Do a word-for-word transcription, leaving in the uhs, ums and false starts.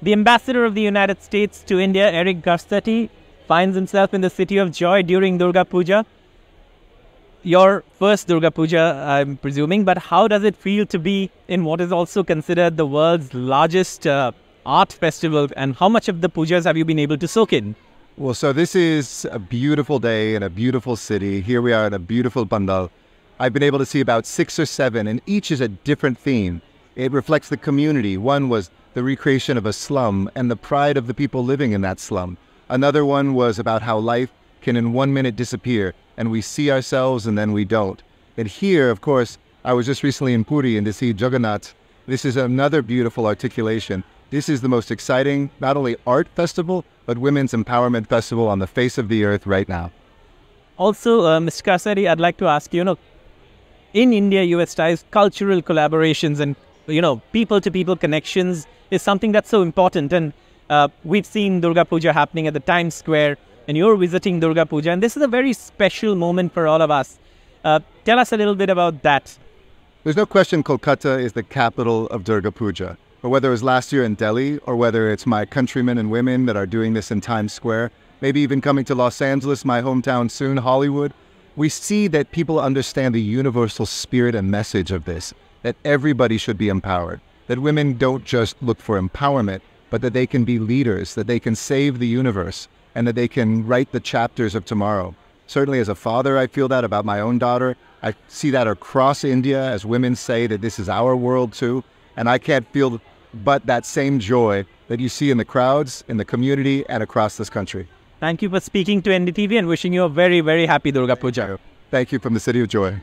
The ambassador of the United States to India, Eric Garcetti, finds himself in the city of joy during Durga Puja. Your first Durga Puja, I'm presuming, but how does it feel to be in what is also considered the world's largest uh, art festival, and how much of the pujas have you been able to soak in? Well, so this is a beautiful day in a beautiful city. Here we are in a beautiful pandal. I've been able to see about six or seven, and each is a different theme. It reflects the community. One was the recreation of a slum and the pride of the people living in that slum. Another one was about how life can in one minute disappear, and we see ourselves and then we don't. And here, of course, I was just recently in Puri, and to see Jagannath, this is another beautiful articulation. This is the most exciting, not only art festival, but women's empowerment festival on the face of the earth right now. Also, uh, Mister Garcetti, I'd like to ask you, you know, in India, U S ties, cultural collaborations and, you know, people-to-people connections is something that's so important. And uh, we've seen Durga Puja happening at the Times Square, and you're visiting Durga Puja, and this is a very special moment for all of us. Uh, tell us a little bit about that. There's no question Kolkata is the capital of Durga Puja, or whether it was last year in Delhi, or whether it's my countrymen and women that are doing this in Times Square, maybe even coming to Los Angeles, my hometown soon, Hollywood. We see that people understand the universal spirit and message of this, that everybody should be empowered, that women don't just look for empowerment, but that they can be leaders, that they can save the universe, and that they can write the chapters of tomorrow. Certainly as a father, I feel that about my own daughter. I see that across India as women say that this is our world too, and I can't feel but that same joy that you see in the crowds, in the community, and across this country. Thank you for speaking to N D T V, and wishing you a very, very happy Durga Puja. Thank you, Thank you from the City of Joy.